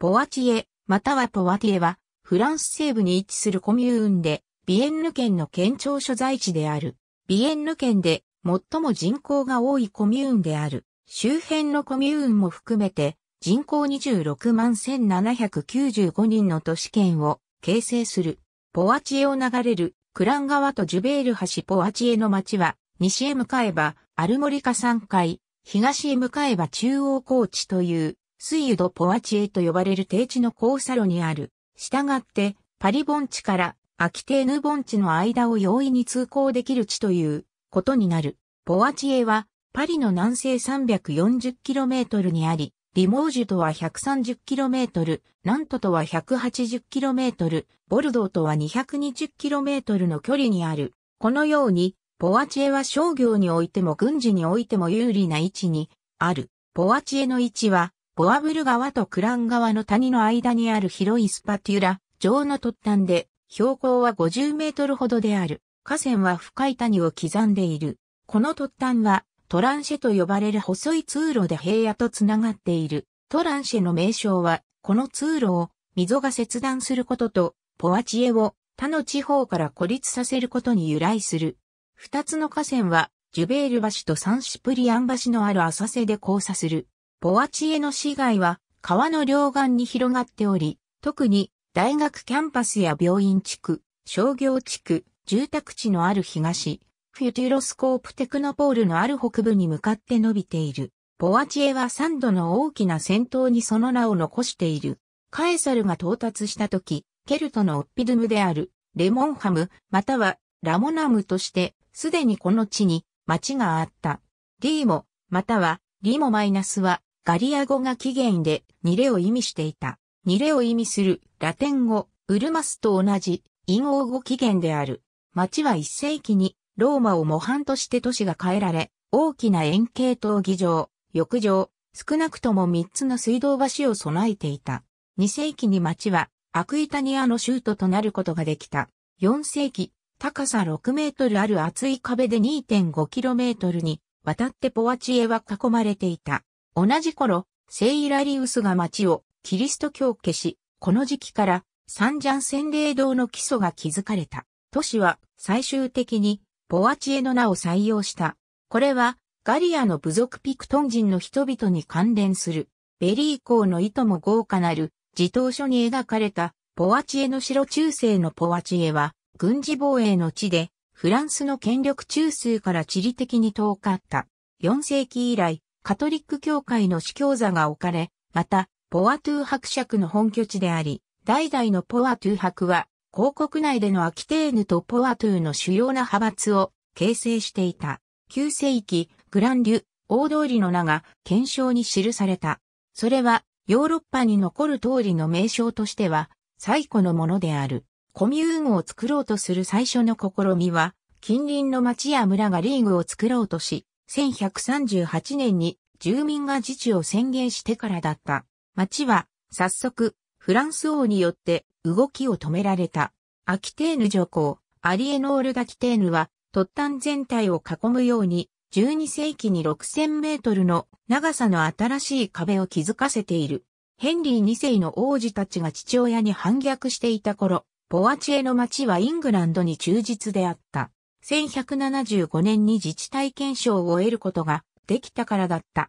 ポアティエ、またはポワティエは、フランス西部に位置するコミューンで、ビエンヌ県の県庁所在地である。ビエンヌ県で最も人口が多いコミューンである。周辺のコミューンも含めて、人口261,795人の都市圏を形成する。ポアティエを流れるクラン川とジュベール橋。ポアティエの町は、西へ向かえばアルモリカ山塊、東へ向かえば中央高地という、スイユド・ポアティエと呼ばれる低地の交差路にある。したがって、パリ盆地からアキテーヌ盆地の間を容易に通行できる地ということになる。ポアティエは、パリの南西 340km にあり、リモージュとは 130km、ナントとは 180km、ボルドーとは 220km の距離にある。このように、ポアティエは商業においても軍事においても有利な位置にある。ポアティエの位置は、ボアブル川とクラン川の谷の間にある広いスパテュラ状の突端で、標高は50メートルほどである。河川は深い谷を刻んでいる。この突端はトランシェと呼ばれる細い通路で平野とつながっている。トランシェの名称は、この通路を溝が切断することと、ポアティエを他の地方から孤立させることに由来する。二つの河川は、ジュベール橋とサンシプリアン橋のある浅瀬で交差する。ポアティエの市街は川の両岸に広がっており、特に大学キャンパスや病院地区、商業地区、住宅地のある東、フュテュロスコープテクノポールのある北部に向かって伸びている。ポアティエは3度の大きな戦闘にその名を残している。カエサルが到達した時、ケルトのオッピドゥムであるレモンハム、またはラモナムとして、すでにこの地に町があった。リーモ、またはリモマイナスは、ガリア語が起源で、ニレを意味していた。ニレを意味する、ラテン語、ウルマスと同じ、印欧語起源である。町は1世紀に、ローマを模範として都市が変えられ、大きな円形闘技場、浴場、少なくとも3つの水道橋を備えていた。2世紀に町は、アクイタニアの州都となることができた。4世紀、高さ6メートルある厚い壁で 2.5km に、渡ってポアティエは囲まれていた。同じ頃、聖イラリウスが町をキリスト教化し、この時期からサンジャン洗礼堂の基礎が築かれた。都市は最終的にポアティエの名を採用した。これはガリアの部族ピクトン人の人々に関連する。ベリー公のいとも豪華なる地頭書に描かれたポアティエの城。中世のポアティエは軍事防衛の地でフランスの権力中枢から地理的に遠かった。4世紀以来、カトリック教会の司教座が置かれ、また、ポアトゥー伯爵の本拠地であり、代々のポアトゥー伯は、公国内でのアキテーヌとポアトゥーの主要な派閥を形成していた。9世紀、グランリュ、大通りの名が憲章に記された。それは、ヨーロッパに残る通りの名称としては、最古のものである。コミューンを作ろうとする最初の試みは、近隣の町や村がリーグを作ろうとし、1138年に住民が自治を宣言してからだった。町は早速フランス王によって動きを止められた。アキテーヌ女皇、アリエノール・ダキテーヌは突端全体を囲むように12世紀に6000メートルの長さの新しい壁を築かせている。ヘンリー2世の王子たちが父親に反逆していた頃、ポアティエの町はイングランドに忠実であった。1175年に自治体憲章を得ることができたからだった。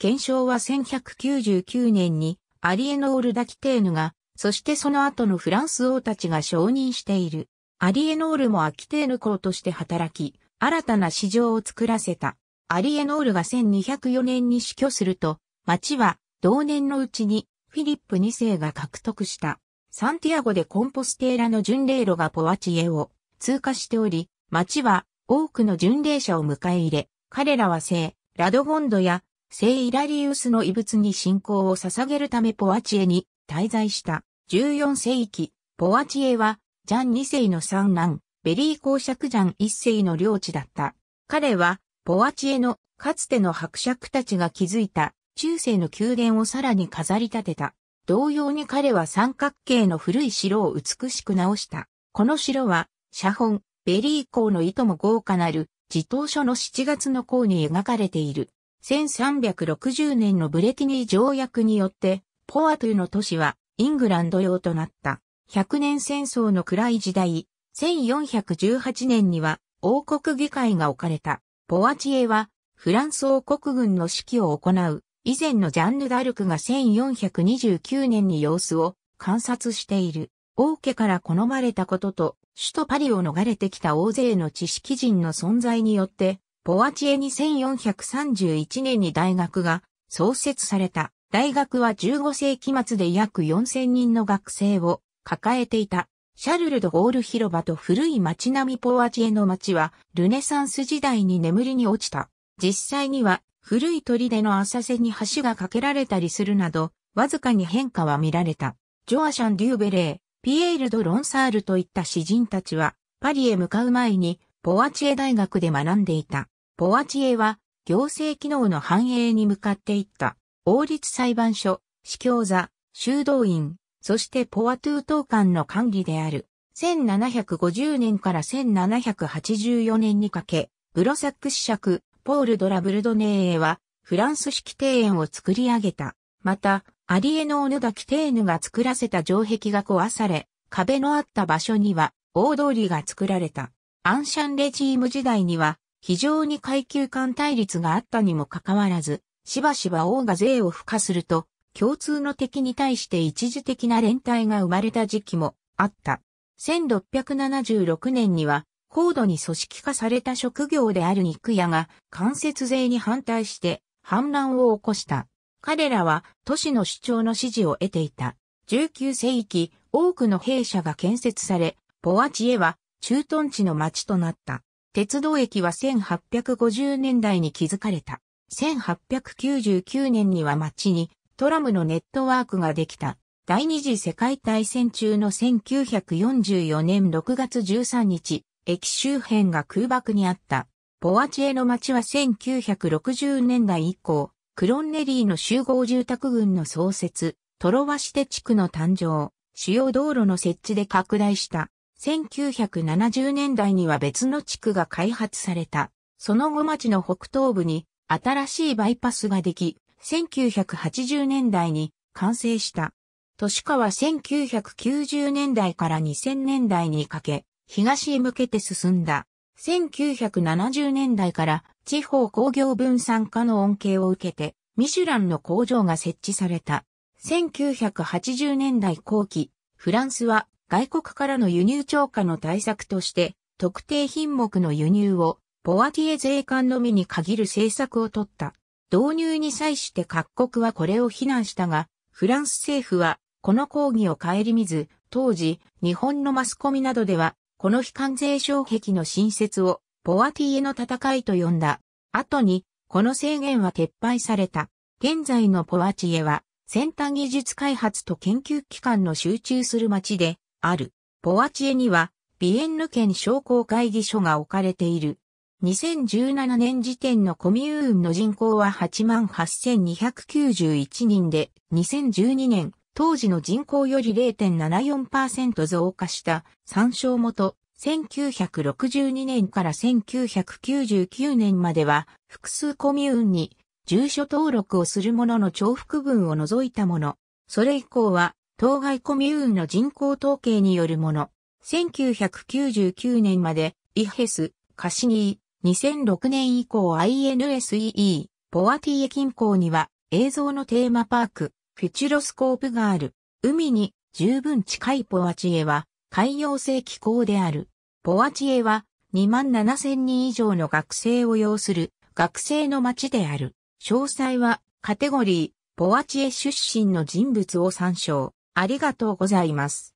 憲章は1199年にアリエノール・ダキテーヌが、そしてその後のフランス王たちが承認している。アリエノールもアキテーヌ公として働き、新たな市場を作らせた。アリエノールが1204年に死去すると、町は同年のうちにフィリップ2世が獲得した。サンティアゴ・デ・コンポステーラの巡礼路がポアティエを通過しており、町は多くの巡礼者を迎え入れ、彼らは聖ラドゴンドや聖イラリウスの遺物に信仰を捧げるためポアティエに滞在した。14世紀、ポアティエはジャン2世の三男、ベリー公爵ジャン1世の領地だった。彼はポアティエのかつての伯爵たちが築いた中世の宮殿をさらに飾り立てた。同様に彼は三角形の古い城を美しく直した。この城は写本、ベリー公のいとも豪華なる、地頭書の7月の項に描かれている。1360年のブレティニー条約によって、ポアトゥの都市はイングランド領となった。百年戦争の暗い時代、1418年には王国議会が置かれた。ポアチエはフランス王国軍の指揮を行う。以前のジャンヌ・ダルクが1429年に様子を観察している。王家から好まれたことと、首都パリを逃れてきた大勢の知識人の存在によって、ポアチエに1431年に大学が創設された。大学は15世紀末で約4000人の学生を抱えていた。シャルル・ド・ゴール広場と古い街並みポアチエの街は、ルネサンス時代に眠りに落ちた。実際には、古い砦の浅瀬に橋が架けられたりするなど、わずかに変化は見られた。ジョアシャン・デューベレー、ピエール・ド・ロンサールといった詩人たちは、パリへ向かう前に、ポアチエ大学で学んでいた。ポアチエは、行政機能の繁栄に向かっていった。王立裁判所、司教座、修道院、そしてポアトゥ党官の管理である。1750年から1784年にかけ、グロサック子爵、ポール・ド・ラブルドネーエは、フランス式庭園を作り上げた。また、アリエノーヌ・ダ・キテーヌが作らせた城壁が壊され、壁のあった場所には、大通りが作られた。アンシャンレジーム時代には、非常に階級間対立があったにもかかわらず、しばしば王が税を付加すると、共通の敵に対して一時的な連帯が生まれた時期もあった。1676年には、高度に組織化された職業である肉屋が間接税に反対して反乱を起こした。彼らは都市の主張の支持を得ていた。19世紀、多くの兵舎が建設され、ポアチエは駐屯地の町となった。鉄道駅は1850年代に築かれた。1899年には町にトラムのネットワークができた。第二次世界大戦中の1944年6月13日、駅周辺が空爆にあった。ポアチエの町は1960年代以降、クロンネリーの集合住宅群の創設、トロワシテ地区の誕生、主要道路の設置で拡大した。1970年代には別の地区が開発された。その後町の北東部に新しいバイパスができ、1980年代に完成した。都市化は1990年代から2000年代にかけ、東へ向けて進んだ。1970年代から地方工業分散化の恩恵を受けて、ミシュランの工場が設置された。1980年代後期、フランスは外国からの輸入超過の対策として、特定品目の輸入をポアチエ税関のみに限る政策を取った。導入に際して各国はこれを非難したが、フランス政府はこの抗議を顧みず、当時、日本のマスコミなどでは、この非関税障壁の新設をポアティエの戦いと呼んだ。後に、この制限は撤廃された。現在のポアチエは、先端技術開発と研究機関の集中する町である。ポアチエには、ビエンヌ県商工会議所が置かれている。2017年時点のコミューンの人口は 88,291 人で、2012年、当時の人口より 0.74% 増加した参照元、1962年から1999年までは複数コミューンに住所登録をするものの重複分を除いたもの。それ以降は当該コミューンの人口統計によるもの。1999年までイヘス、カシニー、2006年以降 INSEE、ポアティエ近郊には映像のテーマパーク、フュチュロスコープがある。海に十分近いポアチエは海洋性気候である。ポアチエは27,000人以上の学生を擁する学生の町である。詳細はカテゴリー、ポアチエ出身の人物を参照。ありがとうございます。